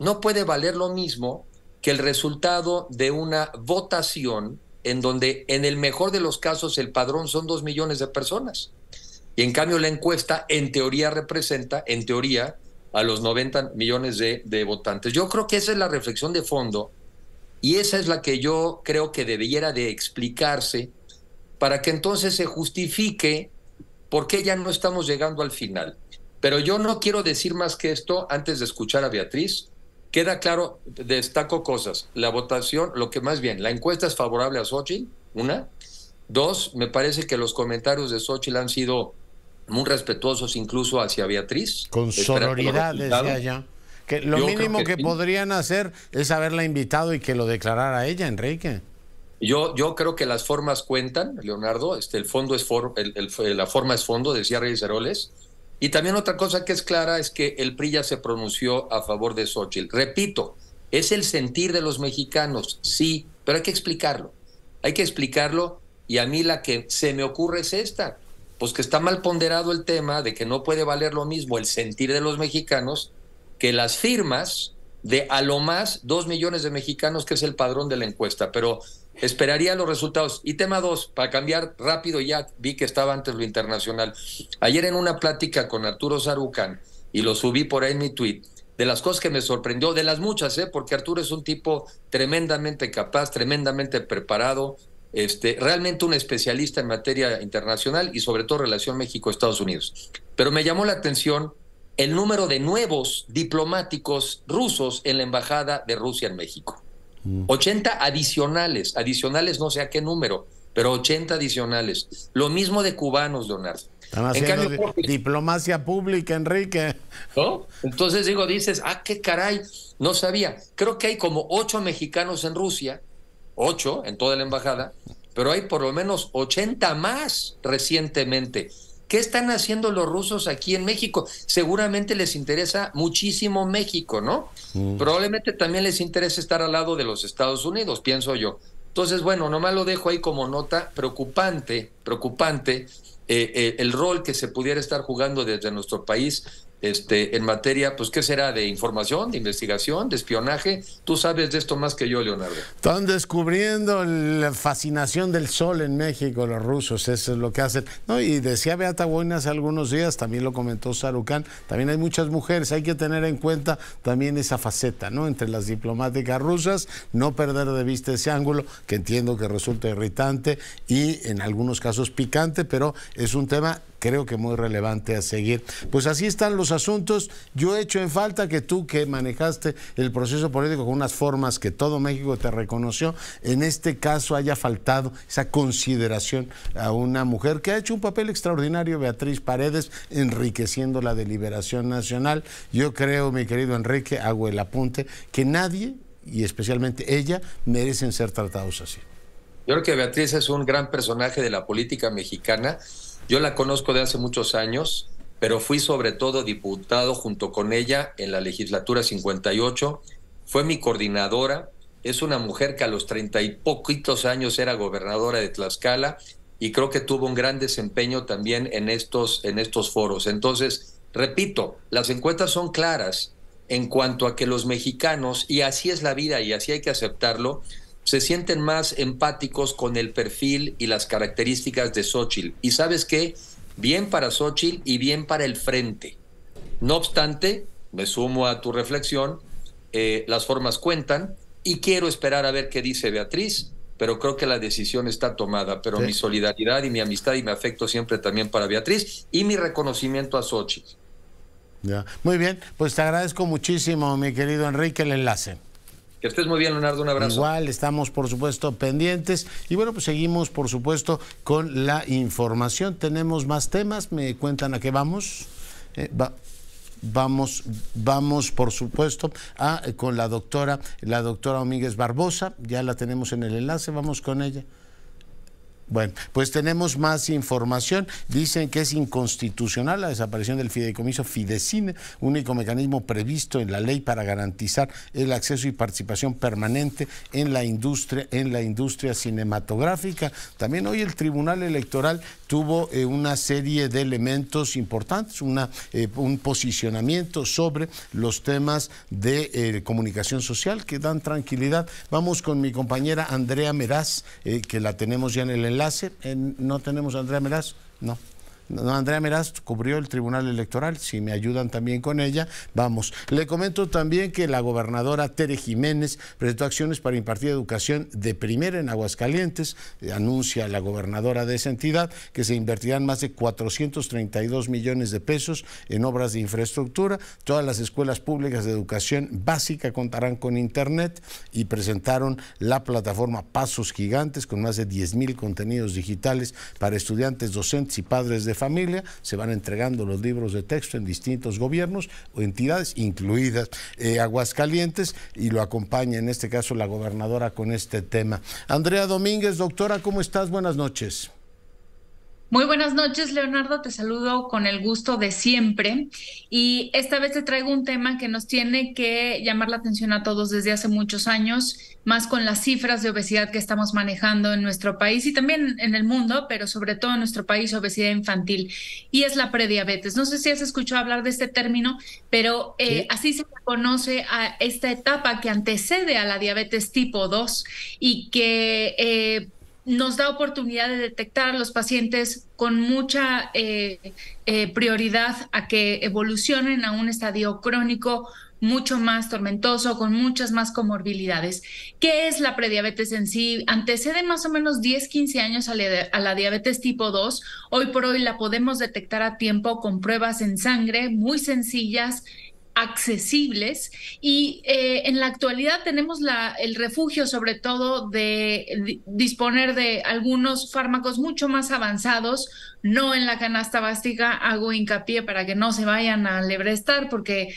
no puede valer lo mismo que el resultado de una votación en donde en el mejor de los casos el padrón son dos millones de personas. Y en cambio la encuesta en teoría representa, en teoría, a los noventa millones de, de votantes. Yo creo que esa es la reflexión de fondo y esa es la que yo creo que debiera de explicarse para que entonces se justifique por qué ya no estamos llegando al final. Pero yo no quiero decir más que esto antes de escuchar a Beatriz. Queda claro, destaco cosas. La votación, lo que más bien, la encuesta es favorable a Xochitl, una. Dos, me parece que los comentarios de Xochitl han sido muy respetuosos incluso hacia Beatriz. Con sororidad desde allá. Que lo yo mínimo que, que podrían hacer es haberla invitado y que lo declarara ella, Enrique. Yo, yo creo que las formas cuentan, Leonardo. Este, el fondo es for, el, el, la forma es fondo, decía Reyes Heroles. Y también otra cosa que es clara es que el P R I ya se pronunció a favor de Xochitl. Repito, es el sentir de los mexicanos, sí, pero hay que explicarlo. Hay que explicarlo y a mí la que se me ocurre es esta. Pues que está mal ponderado el tema de que no puede valer lo mismo el sentir de los mexicanos que las firmas de a lo más dos millones de mexicanos, que es el padrón de la encuesta. Pero esperaría los resultados. Y tema dos, para cambiar rápido, ya vi que estaba antes lo internacional. Ayer en una plática con Arturo Sarukhan, y lo subí por ahí en mi tweet, de las cosas que me sorprendió, de las muchas, ¿eh? Porque Arturo es un tipo tremendamente capaz, tremendamente preparado, este, realmente un especialista en materia internacional y sobre todo relación México-Estados Unidos. Pero me llamó la atención el número de nuevos diplomáticos rusos en la Embajada de Rusia en México. ochenta adicionales, adicionales no sé a qué número, pero ochenta adicionales. Lo mismo de cubanos, Leonardo. Están haciendo en cambio, di diplomacia pública, Enrique. ¿No? Entonces digo, dices, ah, qué caray, no sabía. Creo que hay como ocho mexicanos en Rusia, ocho en toda la embajada, pero hay por lo menos ochenta más recientemente. ¿Qué están haciendo los rusos aquí en México? Seguramente les interesa muchísimo México, ¿no? Mm. Probablemente también les interesa estar al lado de los Estados Unidos, pienso yo. Entonces, bueno, nomás lo dejo ahí como nota preocupante, preocupante eh, eh, el rol que se pudiera estar jugando desde nuestro país este, en materia, pues, ¿qué será? ¿De información, de investigación, de espionaje? Tú sabes de esto más que yo, Leonardo. Están descubriendo la fascinación del sol en México, los rusos, eso es lo que hacen. No, y decía Beata Boyna hace algunos días, también lo comentó Sarukhan, también hay muchas mujeres, hay que tener en cuenta también esa faceta, ¿no? Entre las diplomáticas rusas, no perder de vista ese ángulo, que entiendo que resulta irritante y en algunos casos picante, pero es un tema creo que muy relevante a seguir. Pues así están los asuntos. Yo he hecho en falta que tú, que manejaste el proceso político con unas formas que todo México te reconoció, en este caso haya faltado esa consideración a una mujer que ha hecho un papel extraordinario, Beatriz Paredes, enriqueciendo la deliberación nacional. Yo creo, mi querido Enrique, hago el apunte, que nadie, y especialmente ella, merecen ser tratados así. Yo creo que Beatriz es un gran personaje de la política mexicana. Yo la conozco de hace muchos años, pero fui sobre todo diputado junto con ella en la legislatura cincuenta y ocho. Fue mi coordinadora. Es una mujer que a los treinta y poquitos años era gobernadora de Tlaxcala y creo que tuvo un gran desempeño también en estos, en estos foros. Entonces, repito, las encuestas son claras en cuanto a que los mexicanos, y así es la vida y así hay que aceptarlo, se sienten más empáticos con el perfil y las características de Xochitl. Y ¿sabes qué? Bien para Xochitl y bien para el frente. No obstante, me sumo a tu reflexión, eh, las formas cuentan, y quiero esperar a ver qué dice Beatriz, pero creo que la decisión está tomada. Pero sí, mi solidaridad y mi amistad y mi afecto siempre también para Beatriz y mi reconocimiento a Xochitl. Ya. Muy bien, pues te agradezco muchísimo, mi querido Enrique, el enlace. Que estés muy bien, Leonardo, un abrazo. Igual, estamos por supuesto pendientes y bueno, pues seguimos por supuesto con la información. Tenemos más temas, me cuentan a qué vamos. Eh, va. Vamos, vamos por supuesto a, con la doctora, la doctora Domínguez Barbosa, ya la tenemos en el enlace, vamos con ella. Bueno, pues tenemos más información. Dicen que es inconstitucional la desaparición del fideicomiso Fidecine, único mecanismo previsto en la ley para garantizar el acceso y participación permanente en la industria, en la industria cinematográfica. También hoy el Tribunal Electoral tuvo eh, una serie de elementos importantes, una, eh, un posicionamiento sobre los temas de eh, comunicación social que dan tranquilidad. Vamos con mi compañera Andrea Meraz, eh, que la tenemos ya en el enlace. Enlace, no tenemos a Andrea Meraz, no. no. Andrea Meraz cubrió el Tribunal Electoral, si me ayudan también con ella, vamos. Le comento también que la gobernadora Tere Jiménez presentó acciones para impartir educación de primera en Aguascalientes. Anuncia la gobernadora de esa entidad que se invertirán más de cuatrocientos treinta y dos millones de pesos en obras de infraestructura. Todas las escuelas públicas de educación básica contarán con internet y presentaron la plataforma Pasos Gigantes con más de diez mil contenidos digitales para estudiantes, docentes y padres de familia. Se van entregando los libros de texto en distintos gobiernos o entidades, incluidas eh, Aguascalientes, y lo acompaña en este caso la gobernadora con este tema. Andrea Domínguez, doctora, ¿cómo estás? Buenas noches. Muy buenas noches, Leonardo, te saludo con el gusto de siempre y esta vez te traigo un tema que nos tiene que llamar la atención a todos desde hace muchos años, más con las cifras de obesidad que estamos manejando en nuestro país y también en el mundo, pero sobre todo en nuestro país, obesidad infantil, y es la prediabetes. No sé si has escuchado hablar de este término, pero eh, así se conoce a esta etapa que antecede a la diabetes tipo dos y que... Eh, nos da oportunidad de detectar a los pacientes con mucha eh, eh, prioridad a que evolucionen a un estadio crónico mucho más tormentoso, con muchas más comorbilidades. ¿Qué es la prediabetes en sí? Antecede más o menos diez, quince años a la, a la diabetes tipo dos. Hoy por hoy la podemos detectar a tiempo con pruebas en sangre muy sencillas, accesibles, y eh, en la actualidad tenemos la, el refugio sobre todo de, de disponer de algunos fármacos mucho más avanzados, no en la canasta básica, hago hincapié para que no se vayan a lebrestar porque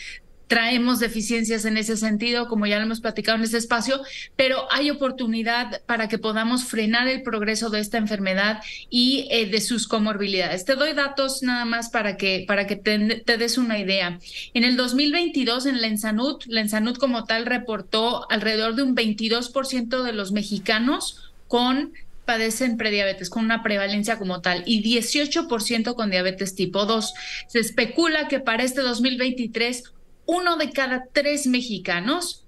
traemos deficiencias en ese sentido, como ya lo hemos platicado en este espacio, pero hay oportunidad para que podamos frenar el progreso de esta enfermedad y eh, de sus comorbilidades. Te doy datos nada más para que, para que te, te des una idea. En el dos mil veintidós en la EnsaNut, la EnsaNut como tal reportó alrededor de un veintidós por ciento de los mexicanos con padecen prediabetes, con una prevalencia como tal, y dieciocho por ciento con diabetes tipo dos. Se especula que para este dos mil veintitrés uno de cada tres mexicanos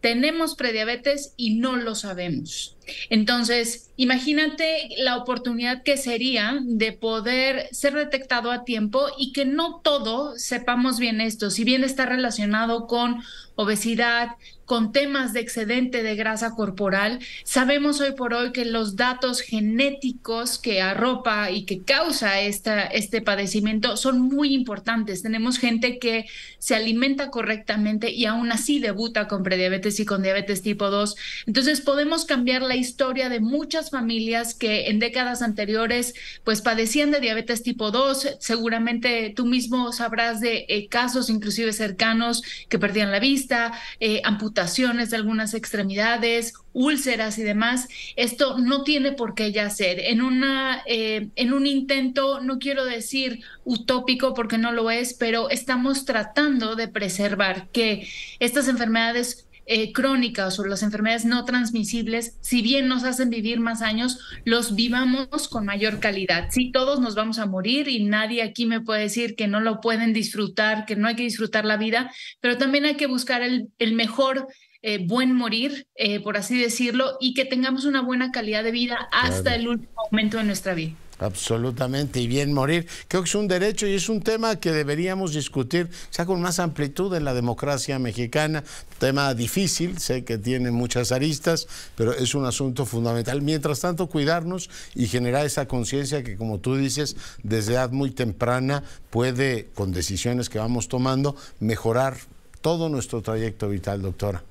tenemos prediabetes y no lo sabemos. Entonces, imagínate la oportunidad que sería de poder ser detectado a tiempo y que no todo sepamos bien esto. Si bien está relacionado con obesidad, con temas de excedente de grasa corporal, sabemos hoy por hoy que los datos genéticos que arropa y que causa esta, este padecimiento son muy importantes. Tenemos gente que se alimenta correctamente y aún así debuta con prediabetes y con diabetes tipo dos. Entonces, podemos cambiar la historia de muchas familias que en décadas anteriores pues padecían de diabetes tipo dos. Seguramente tú mismo sabrás de eh, casos inclusive cercanos que perdían la vista, eh, amputaciones de algunas extremidades, úlceras y demás. Esto no tiene por qué ya ser. En, una, eh, en un intento, no quiero decir utópico porque no lo es, pero estamos tratando de preservar que estas enfermedades Eh, crónicas o las enfermedades no transmisibles, si bien nos hacen vivir más años, los vivamos con mayor calidad. Sí, todos nos vamos a morir y nadie aquí me puede decir que no lo pueden disfrutar, que no hay que disfrutar la vida, pero también hay que buscar el, el mejor eh, buen morir, eh, por así decirlo, y que tengamos una buena calidad de vida hasta claro. el último momento de nuestra vida. Absolutamente, y bien morir. Creo que es un derecho y es un tema que deberíamos discutir, o sea, con más amplitud en la democracia mexicana. Tema difícil, sé que tiene muchas aristas, pero es un asunto fundamental. Mientras tanto, cuidarnos y generar esa conciencia que, como tú dices, desde edad muy temprana puede, con decisiones que vamos tomando, mejorar todo nuestro trayecto vital, doctora.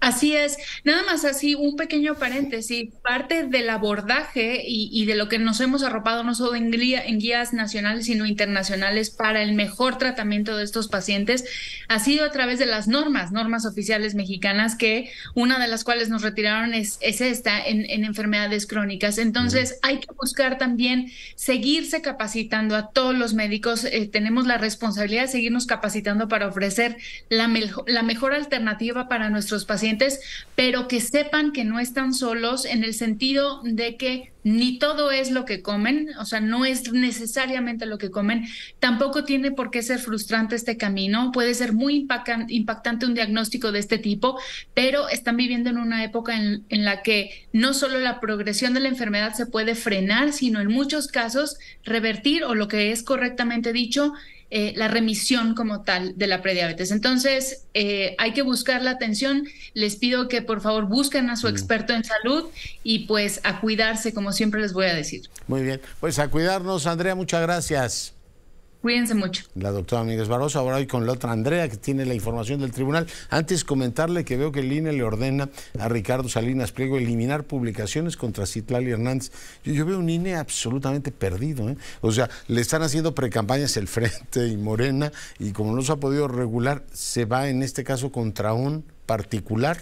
Así es, nada más así un pequeño paréntesis, parte del abordaje y, y de lo que nos hemos arropado no solo en, guía, en guías nacionales sino internacionales para el mejor tratamiento de estos pacientes ha sido a través de las normas, normas oficiales mexicanas, que una de las cuales nos retiraron es, es esta en, en enfermedades crónicas. Entonces hay que buscar también seguirse capacitando a todos los médicos, eh, tenemos la responsabilidad de seguirnos capacitando para ofrecer la, mejo, la mejor alternativa para nuestros pacientes, pero que sepan que no están solos en el sentido de que ni todo es lo que comen, o sea, no es necesariamente lo que comen. Tampoco tiene por qué ser frustrante este camino, puede ser muy impactante un diagnóstico de este tipo, pero están viviendo en una época en, en la que no solo la progresión de la enfermedad se puede frenar, sino en muchos casos revertir, o lo que es correctamente dicho, Eh, la remisión como tal de la prediabetes. Entonces eh, hay que buscar la atención, les pido que por favor busquen a su experto en salud y pues a cuidarse, como siempre les voy a decir. Muy bien, pues a cuidarnos, Andrea, muchas gracias. Cuídense mucho. La doctora Miguel Barroso, ahora hoy con la otra Andrea, que tiene la información del tribunal. Antes comentarle que veo que el I N E le ordena a Ricardo Salinas Pliego eliminar publicaciones contra Citlali Hernández. Yo, yo veo un I N E absolutamente perdido, ¿eh? O sea, le están haciendo precampañas el Frente y Morena, y como no se ha podido regular, se va en este caso contra un particular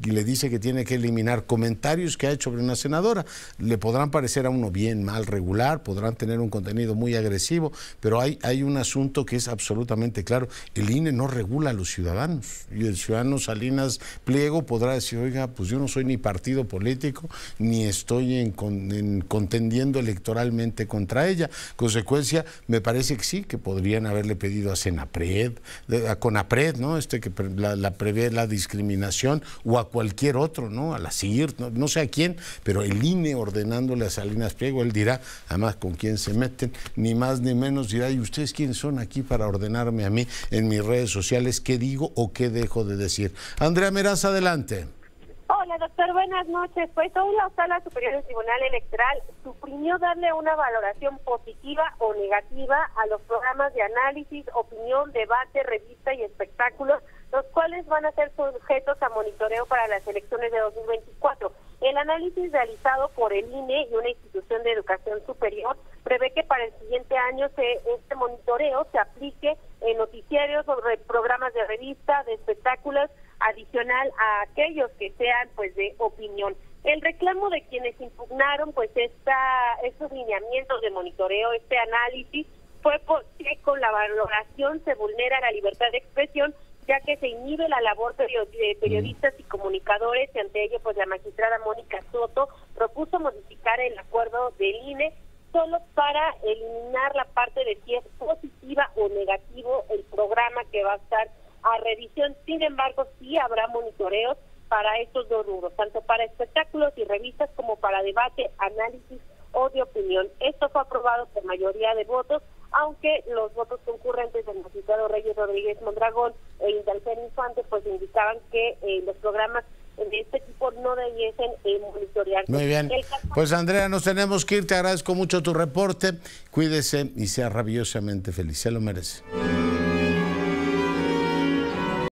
y le dice que tiene que eliminar comentarios que ha hecho sobre una senadora. Le podrán parecer a uno bien, mal, regular, podrán tener un contenido muy agresivo, pero hay, hay un asunto que es absolutamente claro. El I N E no regula a los ciudadanos, y el ciudadano Salinas Pliego podrá decir, oiga, pues yo no soy ni partido político, ni estoy en, con, en contendiendo electoralmente contra ella. Consecuencia, me parece que sí, que podrían haberle pedido a Senapred, a Conapred, ¿no? Este que la, la prevé la discriminación, o a cualquier otro, ¿no? A la C I R, no, no sé a quién, pero el I N E ordenándole a Salinas Pliego, él dirá, además con quién se meten, ni más ni menos dirá, ¿y ustedes quiénes son aquí para ordenarme a mí en mis redes sociales qué digo o qué dejo de decir? Andrea Meraz, adelante. Hola, doctor, buenas noches. Pues hoy la Sala Superior del Tribunal Electoral suprimió darle una valoración positiva o negativa a los programas de análisis, opinión, debate, revista y espectáculos, los cuales van a ser sujetos a monitoreo para las elecciones de dos mil veinticuatro. El análisis realizado por el I N E y una institución de educación superior prevé que para el siguiente año se, este monitoreo se aplique en noticiarios sobre programas de revista, de espectáculos, adicional a aquellos que sean pues de opinión. El reclamo de quienes impugnaron pues esta, estos lineamientos de monitoreo, este análisis, fue porque con la valoración se vulnera la libertad de expresión, ya que se inhibe la labor de periodistas y comunicadores, y ante ello pues la magistrada Mónica Soto propuso modificar el acuerdo del I N E solo para eliminar la parte de si es positiva o negativo el programa que va a estar a revisión. Sin embargo, sí habrá monitoreos para estos dos rubros, tanto para espectáculos y revistas como para debate, análisis o de opinión. Esto fue aprobado por mayoría de votos, aunque los votos concurrentes del magistrado Reyes Rodríguez Mondragón e Indalfer Infante pues indicaban que eh, los programas de este tipo no debiesen eh, monitorearse. Muy bien, pues Andrea, nos tenemos que ir, te agradezco mucho tu reporte, cuídese y sea rabiosamente feliz, se lo merece.